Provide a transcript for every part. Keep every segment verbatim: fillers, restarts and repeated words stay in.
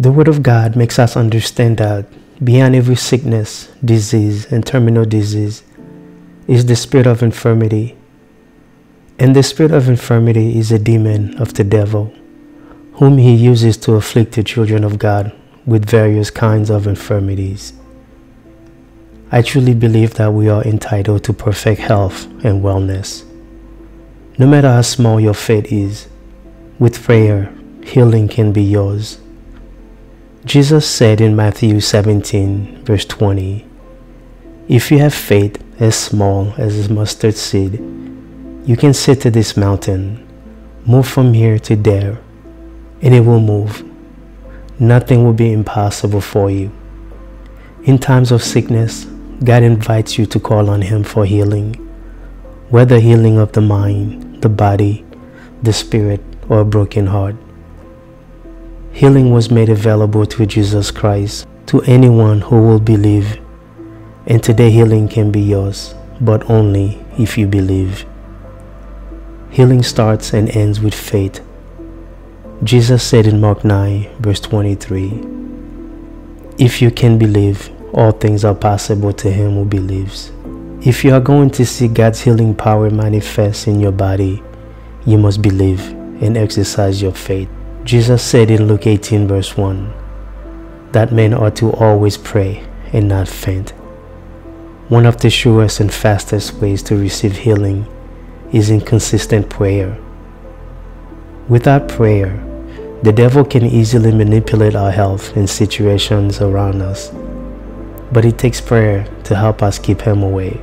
The Word of God makes us understand that behind every sickness, disease, and terminal disease is the spirit of infirmity. And the spirit of infirmity is a demon of the devil, whom he uses to afflict the children of God with various kinds of infirmities. I truly believe that we are entitled to perfect health and wellness. No matter how small your faith is, with prayer, healing can be yours. Jesus said in Matthew seventeen, verse twenty, "If you have faith as small as a mustard seed, you can say to this mountain, 'Move from here to there,' and it will move. Nothing will be impossible for you." In times of sickness, God invites you to call on Him for healing, whether healing of the mind, the body, the spirit, or a broken heart. Healing was made available through Jesus Christ to anyone who will believe, and today healing can be yours, but only if you believe. Healing starts and ends with faith. Jesus said in Mark nine, verse twenty-three, "If you can believe, all things are possible to him who believes." If you are going to see God's healing power manifest in your body, you must believe and exercise your faith. Jesus said in Luke eighteen, verse one, that men ought to always pray and not faint. One of the surest and fastest ways to receive healing is in consistent prayer. Without prayer, the devil can easily manipulate our health and situations around us, but it takes prayer to help us keep him away.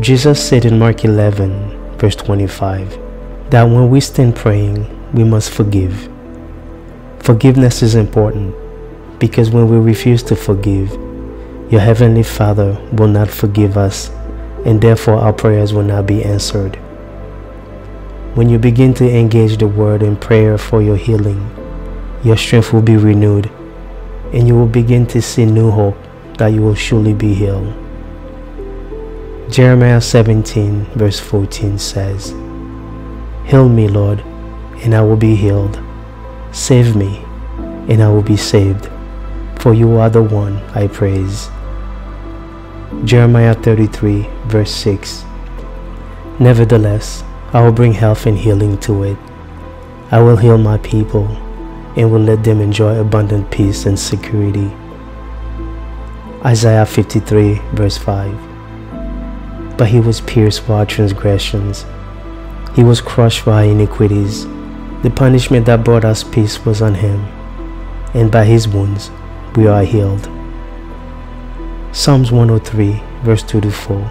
Jesus said in Mark eleven, verse twenty-five, that when we stand praying, we must forgive. Forgiveness is important because when we refuse to forgive, your Heavenly Father will not forgive us, and therefore our prayers will not be answered. When you begin to engage the Word in prayer for your healing, your strength will be renewed, and you will begin to see new hope that you will surely be healed. Jeremiah seventeen verse fourteen says, "Heal me, Lord, and I will be healed. Save me, and I will be saved, for you are the one I praise." Jeremiah thirty-three verse six, "Nevertheless, I will bring health and healing to it. I will heal my people and will let them enjoy abundant peace and security." Isaiah fifty-three verse five, "But he was pierced for our transgressions. He was crushed for our iniquities. The punishment that brought us peace was on him, and by his wounds we are healed." Psalms one oh three verse two to four,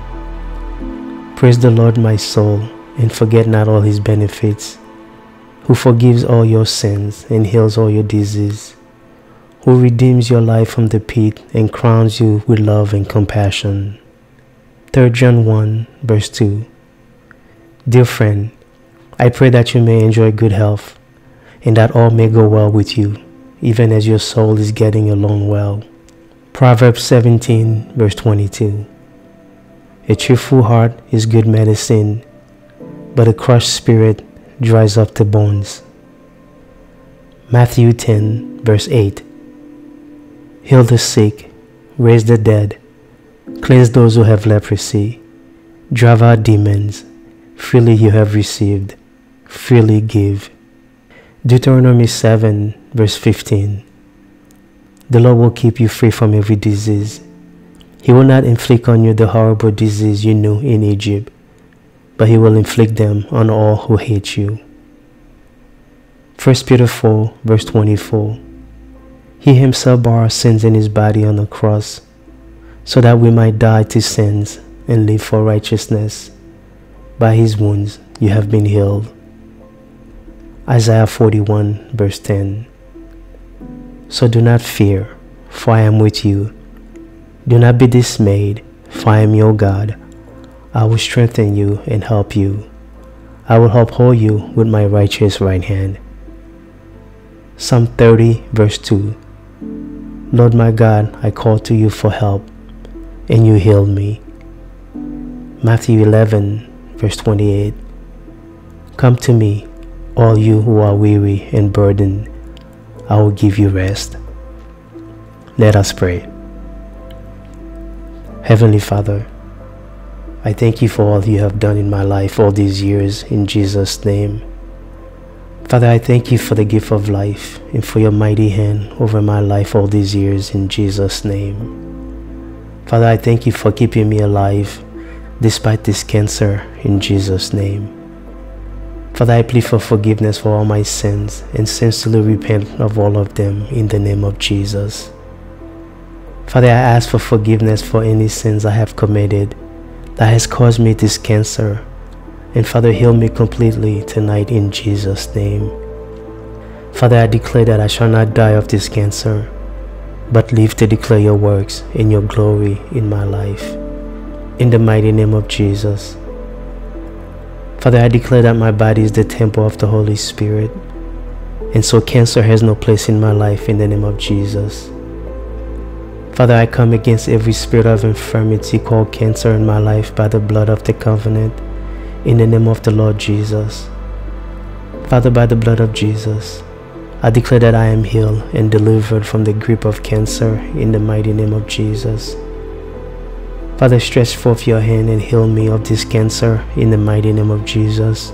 "Praise the Lord, my soul, and forget not all his benefits, who forgives all your sins and heals all your diseases, who redeems your life from the pit and crowns you with love and compassion." Third John one verse two, "Dear friend, I pray that you may enjoy good health, and that all may go well with you, even as your soul is getting along well." Proverbs seventeen verse twenty-two, "A cheerful heart is good medicine, but a crushed spirit dries up the bones." Matthew ten, verse eight, "Heal the sick, raise the dead, cleanse those who have leprosy, drive out demons, freely you have received, freely give." Deuteronomy seven, verse fifteen, "The Lord will keep you free from every disease. He will not inflict on you the horrible disease you knew in Egypt, but he will inflict them on all who hate you." First Peter four, verse twenty-four, "He himself bore our sins in his body on the cross, so that we might die to sins and live for righteousness. By his wounds you have been healed." Isaiah forty-one, verse ten, "So do not fear, for I am with you. Do not be dismayed, for I am your God. I will strengthen you and help you. I will uphold you with my righteous right hand." Psalm thirty, verse two, "Lord my God, I called to you for help, and you healed me." Matthew eleven, verse twenty-eight, "Come to me, all you who are weary and burdened. I will give you rest. Let us pray. Heavenly Father, I thank you for all you have done in my life all these years, in Jesus' name. Father, I thank you for the gift of life and for your mighty hand over my life all these years, in Jesus' name. Father, I thank you for keeping me alive despite this cancer, in Jesus' name. Father, I plead for forgiveness for all my sins and sincerely repent of all of them in the name of Jesus. Father, I ask for forgiveness for any sins I have committed that has caused me this cancer. And Father, heal me completely tonight in Jesus' name. Father, I declare that I shall not die of this cancer, but live to declare your works and your glory in my life. In the mighty name of Jesus. Father, I declare that my body is the temple of the Holy Spirit, and so cancer has no place in my life in the name of Jesus. Father, I come against every spirit of infirmity called cancer in my life by the blood of the covenant, in the name of the Lord Jesus. Father, by the blood of Jesus, I declare that I am healed and delivered from the grip of cancer in the mighty name of Jesus. Father, stretch forth your hand and heal me of this cancer in the mighty name of Jesus.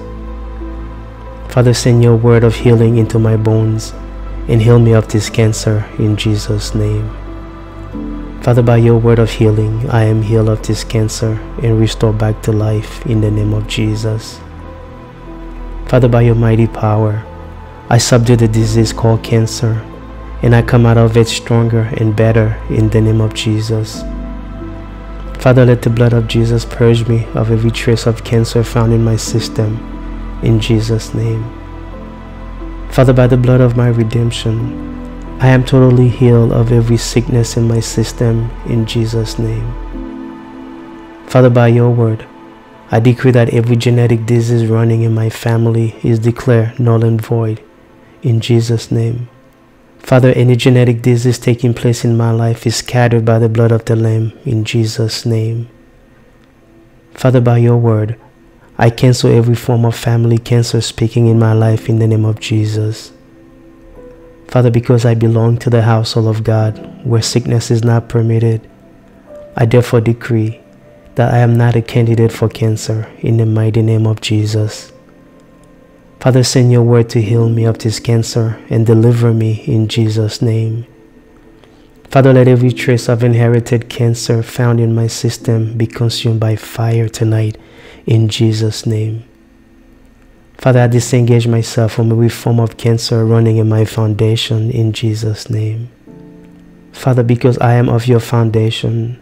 Father, send your word of healing into my bones and heal me of this cancer in Jesus' name. Father, by your word of healing, I am healed of this cancer and restored back to life in the name of Jesus. Father, by your mighty power, I subdue the disease called cancer, and I come out of it stronger and better in the name of Jesus. Father, let the blood of Jesus purge me of every trace of cancer found in my system, in Jesus' name. Father, by the blood of my redemption, I am totally healed of every sickness in my system, in Jesus' name. Father, by your word, I decree that every genetic disease running in my family is declared null and void, in Jesus' name. Father, any genetic disease taking place in my life is scattered by the blood of the Lamb, in Jesus' name. Father, by your word, I cancel every form of family cancer speaking in my life in the name of Jesus. Father, because I belong to the household of God, where sickness is not permitted, I therefore decree that I am not a candidate for cancer, in the mighty name of Jesus. Father, send your word to heal me of this cancer and deliver me, in Jesus' name. Father, let every trace of inherited cancer found in my system be consumed by fire tonight, in Jesus' name. Father, I disengage myself from every form of cancer running in my foundation, in Jesus' name. Father, because I am of your foundation,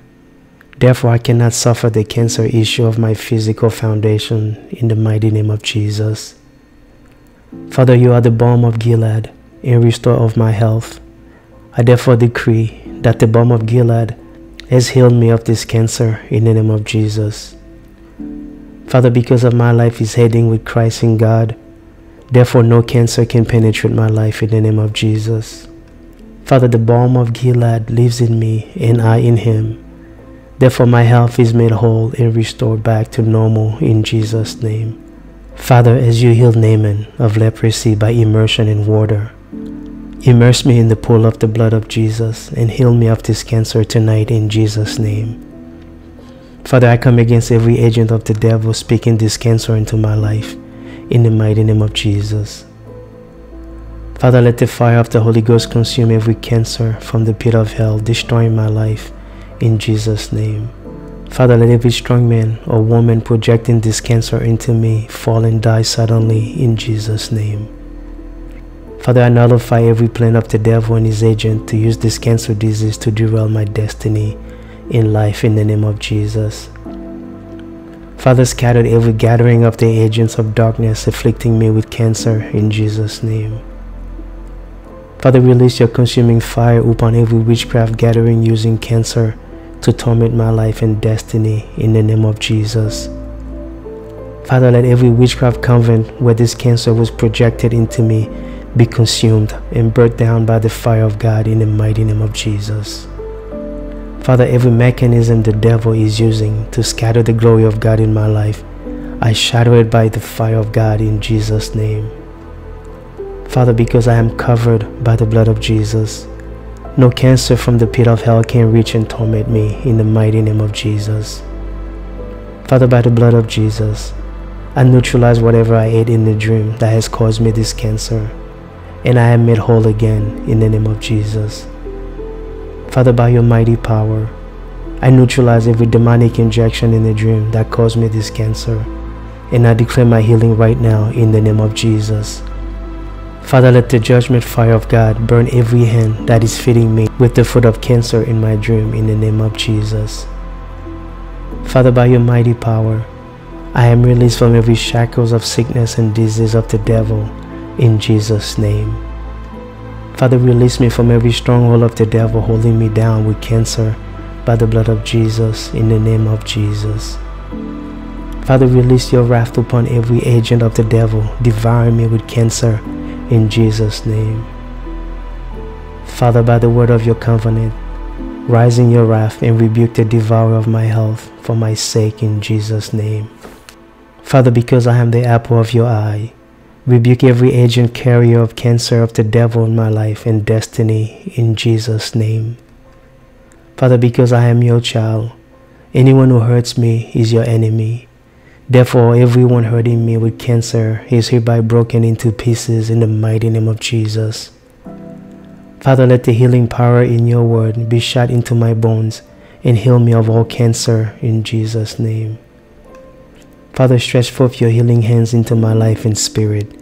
therefore I cannot suffer the cancer issue of my physical foundation, in the mighty name of Jesus. Father, you are the balm of Gilead and restorer of my health. I therefore decree that the balm of Gilead has healed me of this cancer, in the name of Jesus. Father, because of my life is heading with Christ in God, therefore no cancer can penetrate my life in the name of Jesus. Father, the balm of Gilead lives in me and I in him. Therefore my health is made whole and restored back to normal in Jesus' name. Father, as you healed Naaman of leprosy by immersion in water, immerse me in the pool of the blood of Jesus and heal me of this cancer tonight in Jesus' name. Father, I come against every agent of the devil speaking this cancer into my life, in the mighty name of Jesus. Father, let the fire of the Holy Ghost consume every cancer from the pit of hell, destroying my life, in Jesus' name. Father, let every strong man or woman projecting this cancer into me fall and die suddenly, in Jesus' name. Father, I nullify every plan of the devil and his agent to use this cancer disease to derail my destiny in life in the name of Jesus. Father, scatter every gathering of the agents of darkness afflicting me with cancer in Jesus' name. Father, release your consuming fire upon every witchcraft gathering using cancer to torment my life and destiny in the name of Jesus. Father, let every witchcraft convent where this cancer was projected into me be consumed and burnt down by the fire of God in the mighty name of Jesus. Father, every mechanism the devil is using to scatter the glory of God in my life, I shatter it by the fire of God in Jesus' name. Father, because I am covered by the blood of Jesus. No cancer from the pit of hell can reach and torment me in the mighty name of Jesus. Father, by the blood of Jesus, I neutralize whatever I ate in the dream that has caused me this cancer, and I am made whole again in the name of Jesus. Father, by your mighty power, I neutralize every demonic injection in the dream that caused me this cancer, and I declare my healing right now in the name of Jesus. Father, let the judgment fire of God burn every hand that is feeding me with the food of cancer in my dream in the name of Jesus. Father, by your mighty power, I am released from every shackles of sickness and disease of the devil in Jesus' name. Father, release me from every stronghold of the devil holding me down with cancer by the blood of Jesus in the name of Jesus. Father, release your wrath upon every agent of the devil devouring me with cancer in Jesus' name. Father, by the word of your covenant, rise in your wrath and rebuke the devourer of my health for my sake in Jesus' name. Father, because I am the apple of your eye, rebuke every agent carrier of cancer of the devil in my life and destiny in Jesus' name. Father, because I am your child, anyone who hurts me is your enemy. Therefore, everyone hurting me with cancer is hereby broken into pieces in the mighty name of Jesus. Father, let the healing power in your word be shot into my bones and heal me of all cancer in Jesus' name. Father, stretch forth your healing hands into my life and spirit.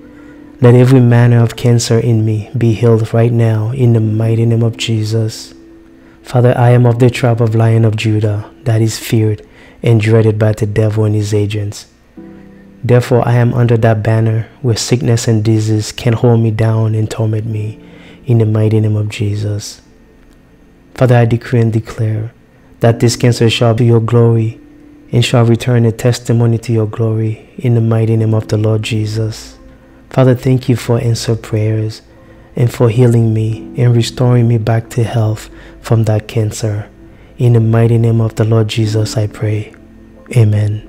Let every manner of cancer in me be healed right now in the mighty name of Jesus. Father, I am of the tribe of Lion of Judah that is feared and dreaded by the devil and his agents. Therefore, I am under that banner where sickness and disease can hold me down and torment me in the mighty name of Jesus. Father, I decree and declare that this cancer shall be your glory and shall return a testimony to your glory in the mighty name of the Lord Jesus. Father, thank you for answered prayers and for healing me and restoring me back to health from that cancer. In the mighty name of the Lord Jesus, I pray. Amen.